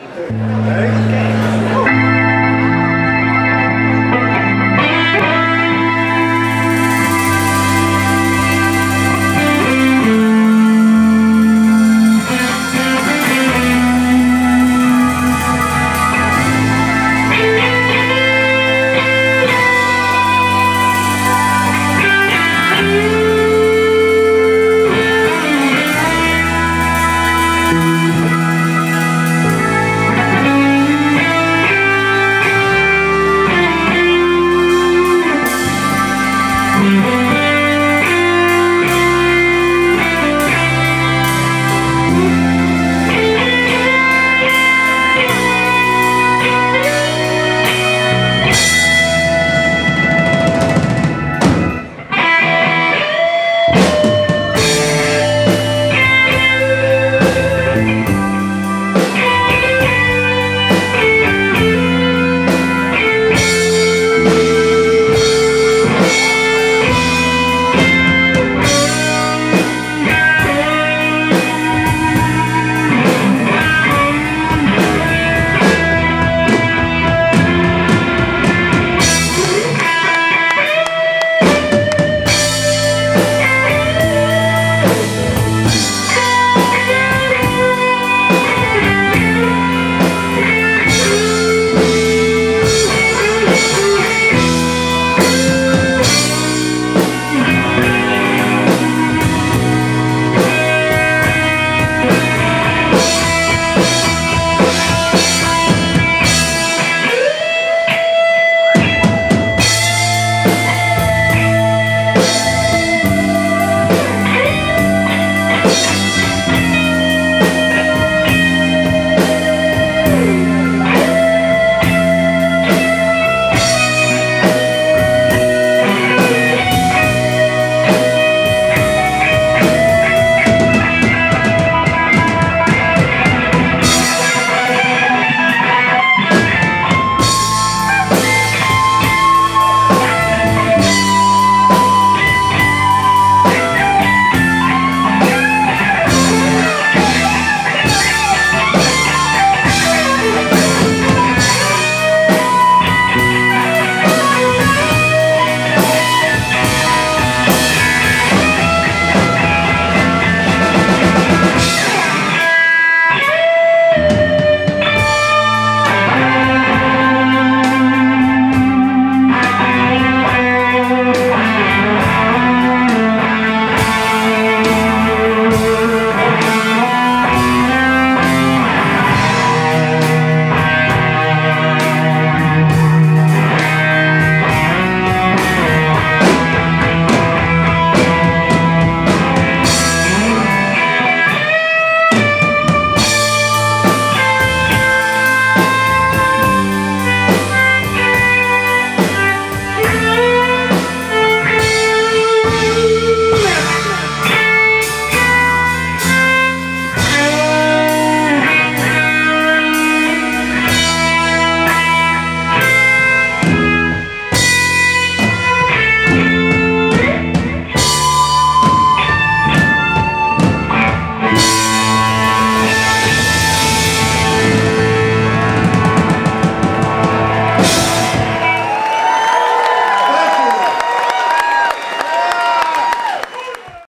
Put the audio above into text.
Okay?